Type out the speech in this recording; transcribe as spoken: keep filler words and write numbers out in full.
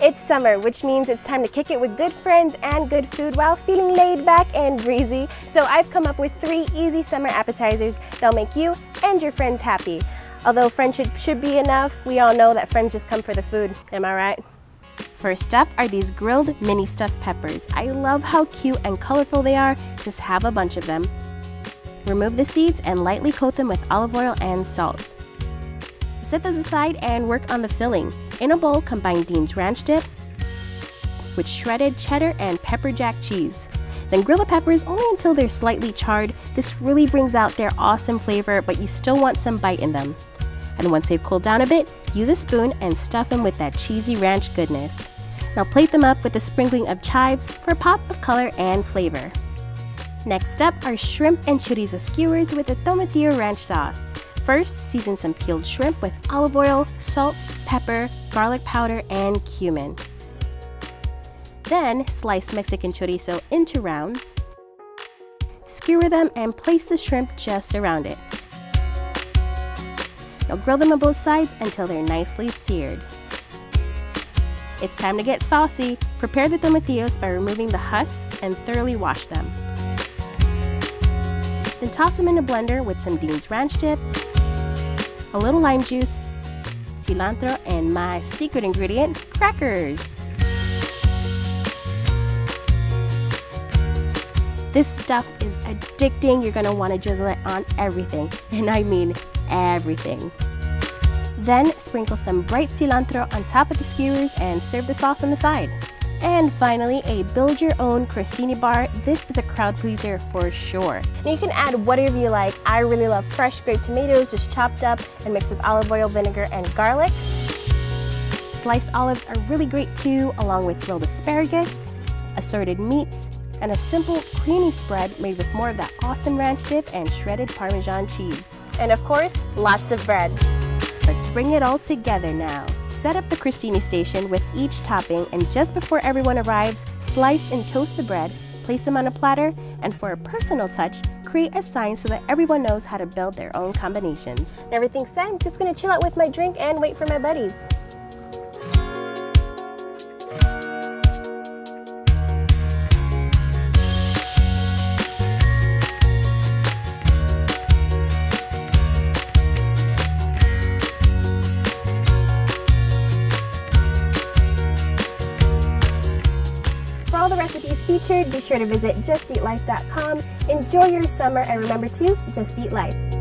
It's summer, which means it's time to kick it with good friends and good food while feeling laid back and breezy. So I've come up with three easy summer appetizers that'll make you and your friends happy. Although friendship should be enough, we all know that friends just come for the food, am I right? First up are these grilled mini stuffed peppers. I love how cute and colorful they are, just have a bunch of them. Remove the seeds and lightly coat them with olive oil and salt. Set those aside and work on the filling. In a bowl, combine Dean's Ranch Dip with shredded cheddar and pepper jack cheese. Then grill the peppers only until they're slightly charred. This really brings out their awesome flavor, but you still want some bite in them. And once they've cooled down a bit, use a spoon and stuff them with that cheesy ranch goodness. Now plate them up with a sprinkling of chives for a pop of color and flavor. Next up are shrimp and chorizo skewers with a tomatillo ranch sauce. First, season some peeled shrimp with olive oil, salt, pepper, garlic powder, and cumin. Then, slice Mexican chorizo into rounds. Skewer them and place the shrimp just around it. Now grill them on both sides until they're nicely seared. It's time to get saucy. Prepare the tomatillos by removing the husks and thoroughly wash them. Then toss them in a blender with some Dean's Ranch Dip, a little lime juice, cilantro, and my secret ingredient, crackers. This stuff is addicting. You're gonna wanna drizzle it on everything, and I mean everything. Then sprinkle some bright cilantro on top of the skewers and serve the sauce on the side. And finally, a build your own crostini bar. This is a crowd pleaser for sure. Now you can add whatever you like. I really love fresh grape tomatoes just chopped up and mixed with olive oil, vinegar, and garlic. Sliced olives are really great too, along with grilled asparagus, assorted meats, and a simple creamy spread made with more of that awesome ranch dip and shredded Parmesan cheese. And of course, lots of bread. Let's bring it all together now. Set up the crostini station with each topping, and just before everyone arrives, slice and toast the bread, place them on a platter, and for a personal touch, create a sign so that everyone knows how to build their own combinations. And everything's set, I'm just gonna chill out with my drink and wait for my buddies. For all the recipes featured, be sure to visit Just Eat Life dot com. Enjoy your summer, and remember to just eat life.